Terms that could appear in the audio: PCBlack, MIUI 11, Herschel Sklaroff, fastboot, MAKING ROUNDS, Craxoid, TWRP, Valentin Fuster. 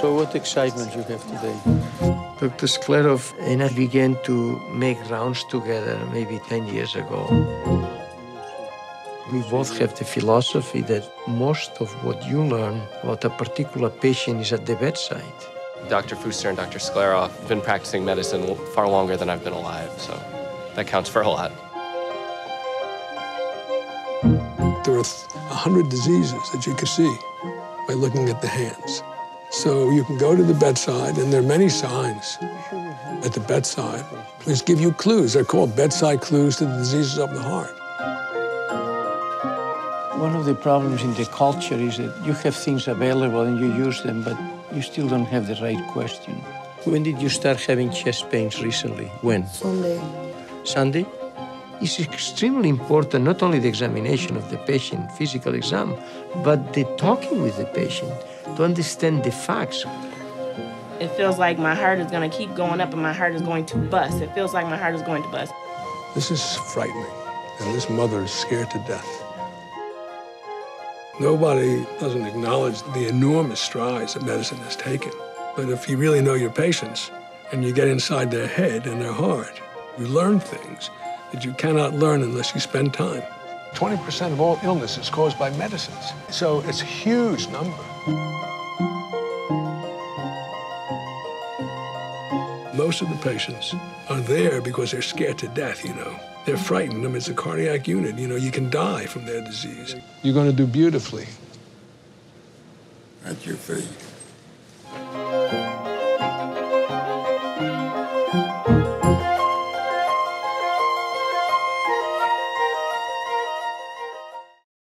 So what excitement you have today? Dr. Sklaroff and I began to make rounds together maybe 10 years ago. We both have the philosophy that most of what you learn about a particular patient is at the bedside. Dr. Fuster and Dr. Sklaroff have been practicing medicine far longer than I've been alive, so that counts for a lot. There are 100 diseases that you can see by looking at the hands. So you can go to the bedside, and there are many signs at the bedside. Please give you clues. They're called bedside clues to the diseases of the heart. One of the problems in the culture is that you have things available and you use them, but you still don't have the right question. When did you start having chest pains recently? When? Sunday. Sunday? It's extremely important, not only the examination of the patient, physical exam, but the talking with the patient to understand the facts. It feels like my heart is going to keep going up and my heart is going to bust. It feels like my heart is going to bust. This is frightening, and this mother is scared to death. Nobody doesn't acknowledge the enormous strides that medicine has taken. But if you really know your patients and you get inside their head and their heart, you learn things that you cannot learn unless you spend time. 20% of all illness is caused by medicines, so it's a huge number. Most of the patients are there because they're scared to death, you know. They're frightened. I mean, it's a cardiac unit. You know, you can die from their disease. You're going to do beautifully. At your feet.